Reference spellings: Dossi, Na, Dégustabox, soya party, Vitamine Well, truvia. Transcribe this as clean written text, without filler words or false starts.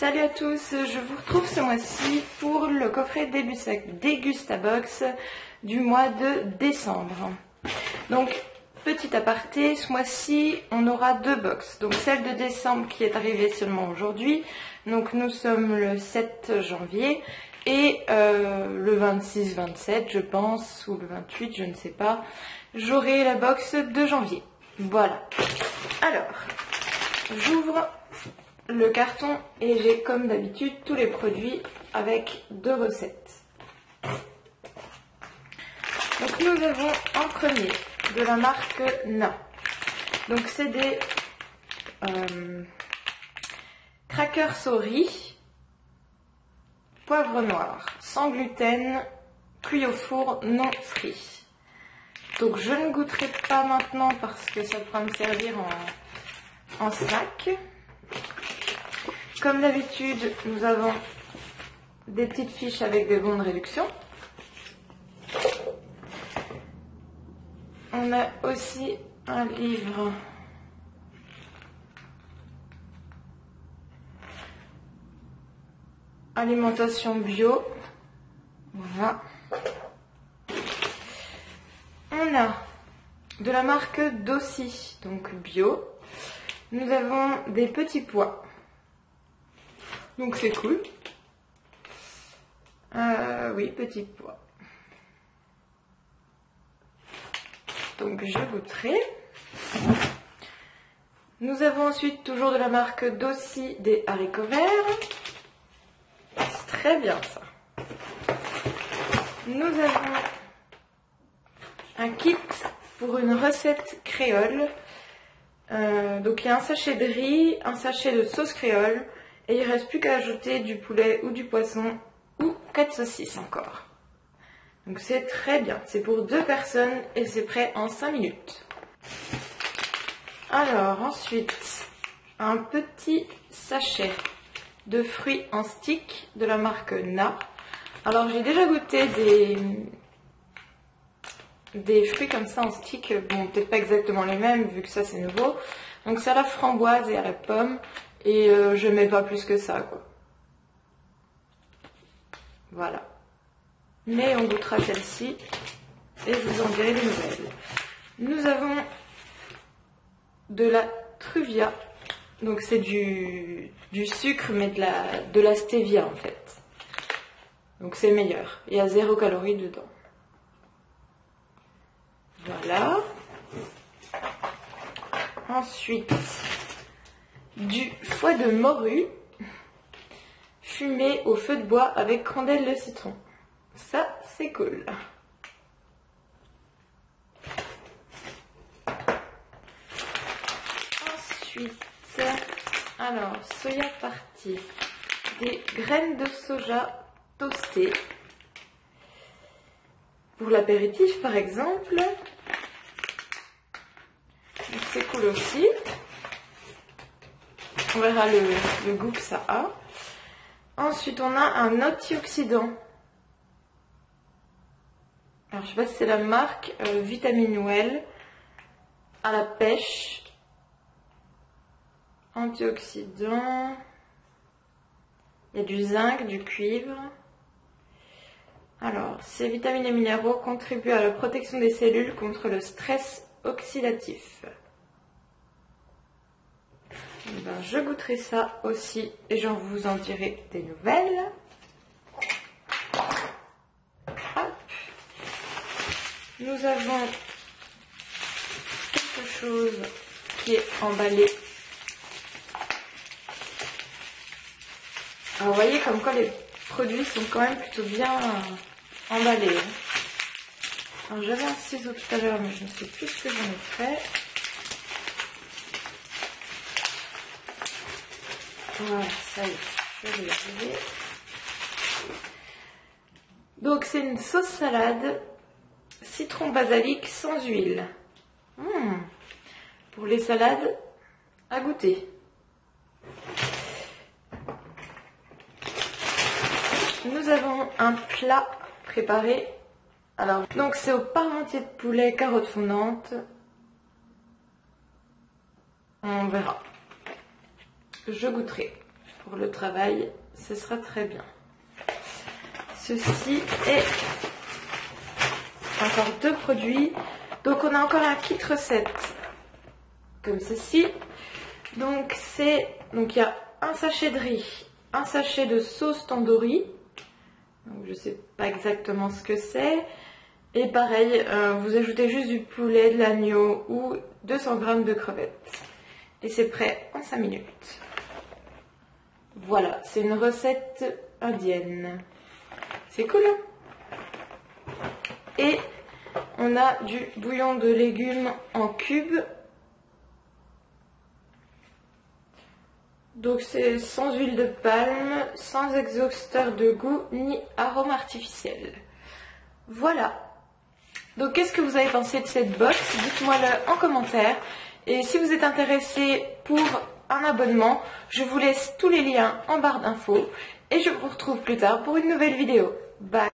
Salut à tous, je vous retrouve ce mois-ci pour le coffret Dégustabox du mois de décembre. Donc, petit aparté, ce mois-ci, on aura deux box. Donc, celle de décembre qui est arrivée seulement aujourd'hui. Donc, nous sommes le 7 janvier et le 26, 27, je pense, ou le 28, je ne sais pas, j'aurai la box de janvier. Voilà. Alors, j'ouvre le carton et j'ai comme d'habitude tous les produits avec deux recettes. Donc nous avons en premier de la marque Na. Donc c'est des crackers au riz, poivre noir, sans gluten, cuit au four, non frit. Donc je ne goûterai pas maintenant parce que ça pourra me servir en snack. Comme d'habitude, nous avons des petites fiches avec des bons de réduction. On a aussi un livre alimentation bio. Voilà. On a de la marque Dossi, donc bio. Nous avons des petits pois. Donc c'est cool. Oui, petit pois. Donc je goûterai. Nous avons ensuite toujours de la marque Dossi des haricots verts. C'est très bien ça. Nous avons un kit pour une recette créole. Donc il y a un sachet de riz, un sachet de sauce créole. Et il ne reste plus qu'à ajouter du poulet ou du poisson ou 4 saucisses encore. Donc c'est très bien. C'est pour deux personnes et c'est prêt en 5 minutes. Alors ensuite, un petit sachet de fruits en stick de la marque Na. Alors j'ai déjà goûté des fruits comme ça en stick. Bon, peut-être pas exactement les mêmes vu que ça c'est nouveau. Donc c'est à la framboise et à la pomme. Et je mets pas plus que ça, quoi. Voilà. Mais on goûtera celle-ci et je vous en dirai des nouvelles. Nous avons de la truvia. Donc c'est du sucre, mais de la stevia, en fait. Donc c'est meilleur. Il y a 0 calories dedans. Voilà. Ensuite, du foie de morue fumé au feu de bois avec chandelle de citron. Ça, c'est cool. Ensuite, alors, soya party. Des graines de soja toastées. Pour l'apéritif, par exemple. C'est cool aussi. On verra le goût que ça a. Ensuite, on a un antioxydant. Alors, je sais pas si c'est la marque Vitamine Well à la pêche. Antioxydant. Il y a du zinc, du cuivre. Alors, ces vitamines et minéraux contribuent à la protection des cellules contre le stress oxydatif. Ben, je goûterai ça aussi et j'en vous en dirai des nouvelles. Hop. Nous avons quelque chose qui est emballé. Alors, vous voyez comme quoi les produits sont quand même plutôt bien emballés. Alors, j'avais un ciseau tout à l'heure, mais je ne sais plus ce que j'en ai fait. Voilà, ça y est, je vais y arriver. Donc c'est une sauce salade citron basilic sans huile. Pour les salades à goûter. Nous avons un plat préparé. Alors, donc c'est au parmentier de poulet, carottes fondantes. On verra. Je goûterai pour le travail, ce sera très bien. Ceci est encore deux produits. Donc on a encore un kit recette comme ceci. Donc c'est, donc il y a un sachet de riz, un sachet de sauce tandoori. Donc je sais pas exactement ce que c'est. Et pareil, vous ajoutez juste du poulet, de l'agneau ou 200 g de crevettes. Et c'est prêt en 5 minutes. Voilà, c'est une recette indienne. C'est cool, hein? Et on a du bouillon de légumes en cubes. Donc c'est sans huile de palme, sans exhausteur de goût, ni arôme artificiel. Voilà. Donc qu'est-ce que vous avez pensé de cette box? Dites-moi-le en commentaire. Et si vous êtes intéressé pour un abonnement, je vous laisse tous les liens en barre d'infos. Et je vous retrouve plus tard pour une nouvelle vidéo. Bye!